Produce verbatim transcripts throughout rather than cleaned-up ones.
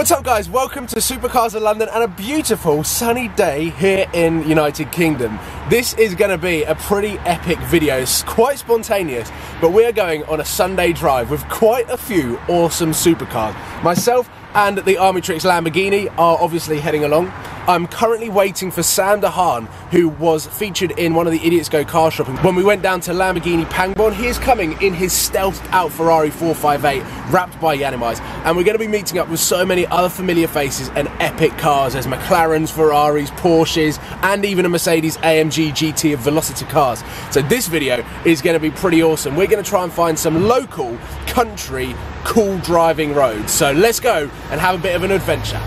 What's up guys, welcome to Supercars of London and a beautiful sunny day here in United Kingdom. This is going to be a pretty epic video. It's quite spontaneous, but we are going on a Sunday drive with quite a few awesome supercars. Myself and the Armytrix Lamborghini are obviously heading along. I'm currently waiting for Sam Dehan, who was featured in one of the Idiots Go Car Shopping. When we went down to Lamborghini Pangborn, he is coming in his stealthed out Ferrari four five eight, wrapped by Yanomise, and we're going to be meeting up with so many other familiar faces and epic cars as McLarens, Ferraris, Porsches, and even a Mercedes A M G G T of Velocita Cars. So this video is going to be pretty awesome. We're going to try and find some local, country, cool driving roads. So let's go and have a bit of an adventure.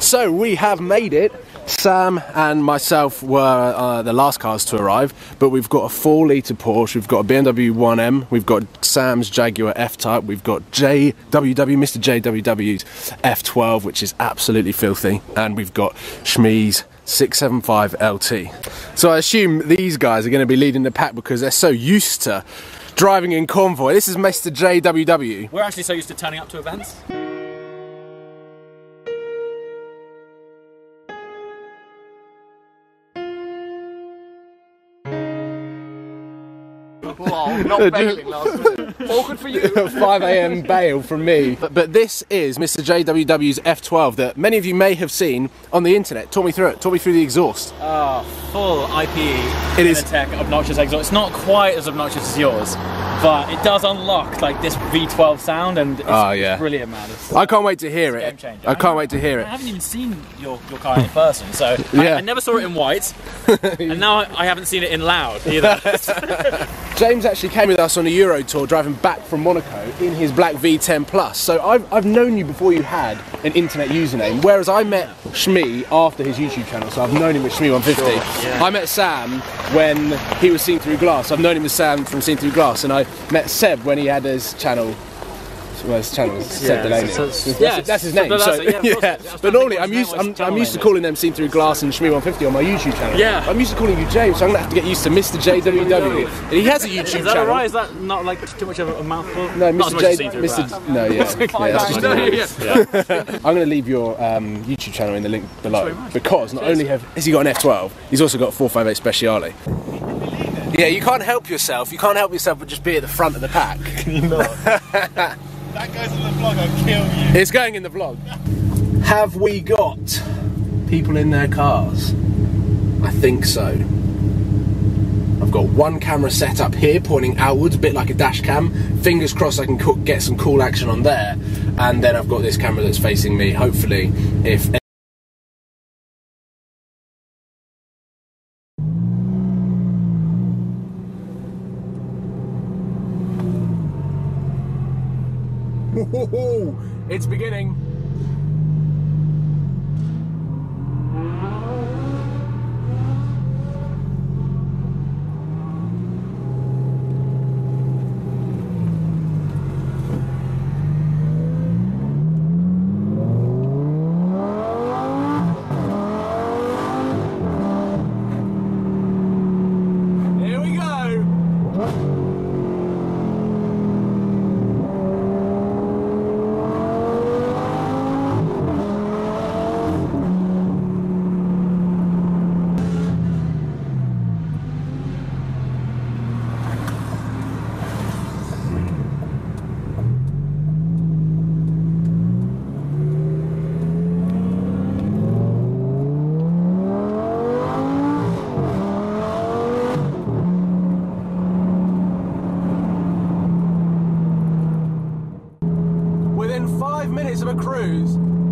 So we have made it. Sam and myself were uh, the last cars to arrive, but we've got a four litre Porsche, we've got a B M W one M, we've got Sam's Jaguar F-Type, we've got J W W, Mister J W W's F twelve, which is absolutely filthy, and we've got Shmee's six seven five L T. So I assume these guys are going to be leading the pack because they're so used to driving in convoy. This is Mister J W W. We're actually so used to turning up to events. Wow, not bailing last minute. Awkward for you. five A M bail from me. But, but this is Mister J W W's F twelve that many of you may have seen on the internet. Talk me through it. Talk me through the exhaust. Ah, oh, full I P E. It is tech obnoxious exhaust. It's not quite as obnoxious as yours, but it does unlock like this V twelve sound, and it's oh, yeah. brilliant, man. It's, I can't wait to hear it. Game changer. I, I can't wait to hear it. I haven't even seen your, your car in person, so yeah. I, I never saw it in white, and now I, I haven't seen it in loud either. James actually came with us on a Euro tour driving back from Monaco in his black V ten plus. So I've, I've known you before you had an internet username, whereas I met Shmee after his YouTube channel, so I've known him with Shmee one fifty. Sure, yeah. I met Sam when he was Seen Through Glass. I've known him with Sam from Seen Through Glass, and I met Seb when he had his channel. Well, his channel is Seb Delaney. That's his name. But, so, yeah, yeah. but normally I'm used, I'm, I'm used to calling them Seen Through Glass and Shmee one fifty on my YouTube channel. Yeah. I'm used to calling you James, so I'm going to have to get used to Mister J W W. And he has a YouTube channel. Is that all right? Is that not like too much of a mouthful? No, Mister J W W. No, yeah. I'm going to leave your um, YouTube channel in the link below because not only have, has he got an F twelve, he's also got a four five eight Speciale. Yeah, you can't help yourself. You can't help yourself but just be at the front of the pack. Can you not? That goes in the vlog, I'll kill you. It's going in the vlog. Have we got people in their cars? I think so. I've got one camera set up here pointing outwards, a bit like a dash cam. Fingers crossed I can cook, get some cool action on there. And then I've got this camera that's facing me, hopefully, if... Whoa, it's beginning.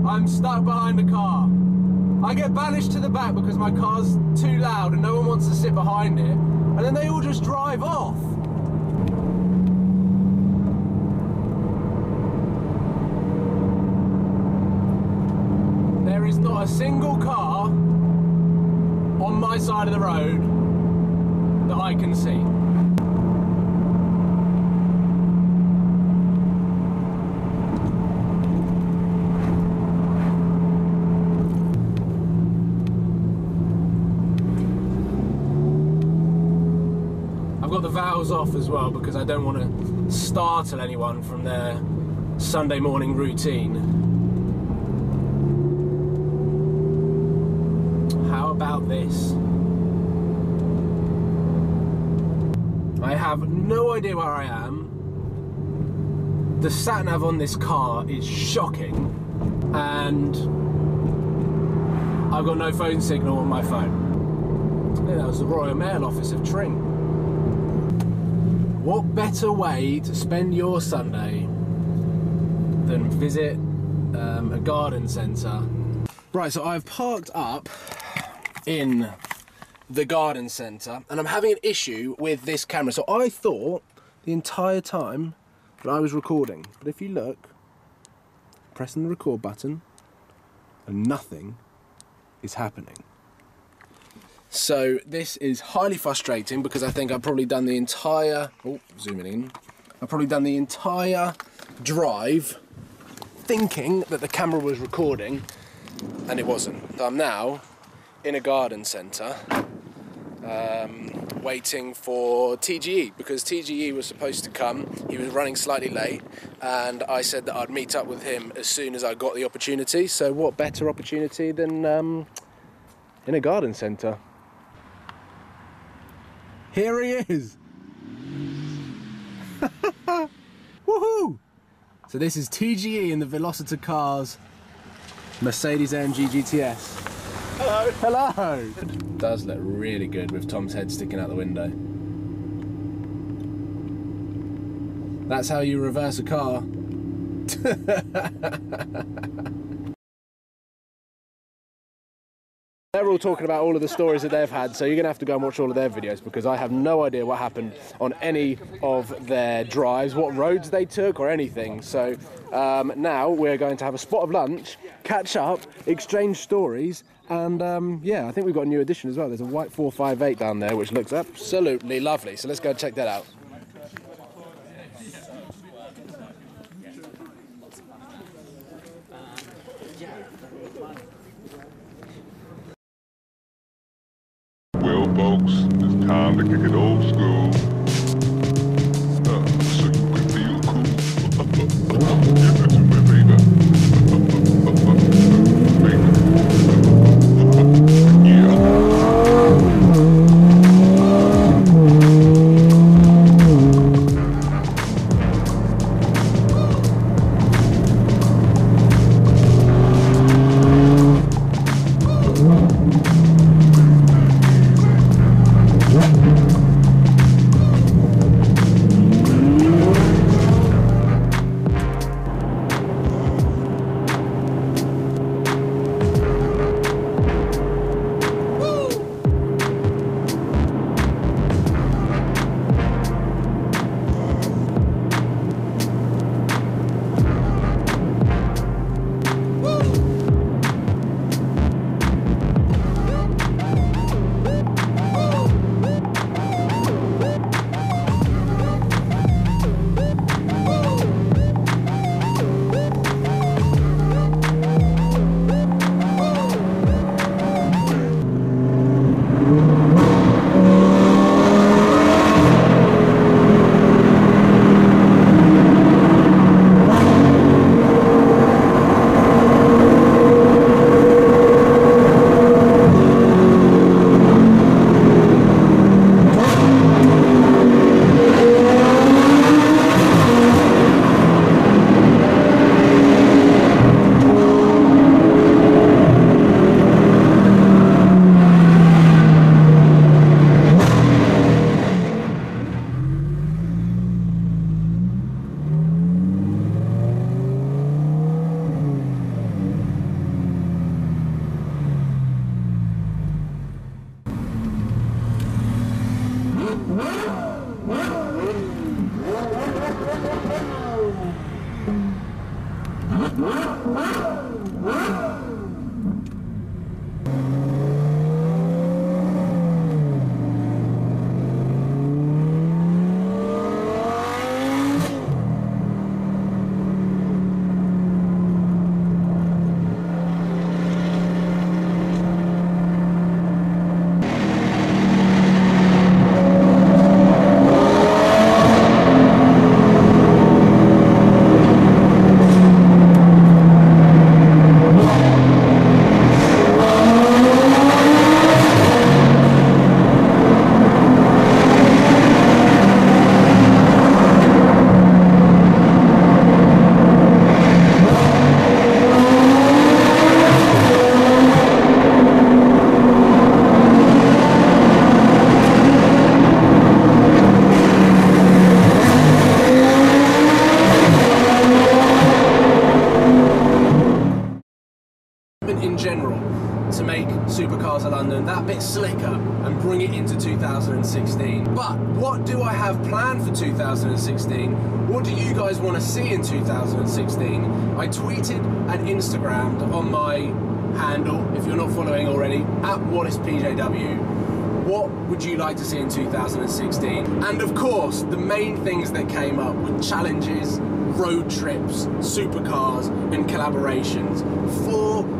I'm stuck behind the car. I get banished to the back because my car's too loud and no one wants to sit behind it, and then they all just drive off. There is not a single car on my side of the road that I can see. miles off as well, because I don't want to startle anyone from their Sunday morning routine. How about this? I have no idea where I am. The sat nav on this car is shocking, and I've got no phone signal on my phone. Yeah, that was the Royal Mail office of Tring. What better way to spend your Sunday than visit um, a garden centre? Right, so I've parked up in the garden centre, and I'm having an issue with this camera. So I thought the entire time that I was recording, but if you look, pressing the record button and nothing is happening. So this is highly frustrating, because I think I've probably done the entire, oh, zooming in, I've probably done the entire drive thinking that the camera was recording, and it wasn't. So I'm now in a garden centre, Um, waiting for T G E, because T G E was supposed to come. He was running slightly late, and I said that I'd meet up with him as soon as I got the opportunity. So what better opportunity than um, in a garden centre? Here he is! Woohoo! So this is T G E in the Velocita Cars Mercedes A M G G T S. Hello! Hello! It does look really good with Tom's head sticking out the window. That's how you reverse a car. They're all talking about all of the stories that they've had, so you're going to have to go and watch all of their videos, because I have no idea what happened on any of their drives, what roads they took or anything. So um, now we're going to have a spot of lunch, catch up, exchange stories, and um, yeah, I think we've got a new addition as well. There's a white four five eight down there, which looks absolutely lovely. So let's go and check that out. Well, folks, it's time to kick it old school. Uh, so you can feel cool. Give it to me, baby. Baby. general to make Supercars of London that bit slicker and bring it into two thousand sixteen. But what do I have planned for two thousand sixteen? What do you guys want to see in two thousand sixteen? I tweeted and Instagrammed on my handle, if you're not following already, at Wallace P J W. What would you like to see in two thousand sixteen? And of course, the main things that came up were challenges, road trips, supercars, and collaborations. Four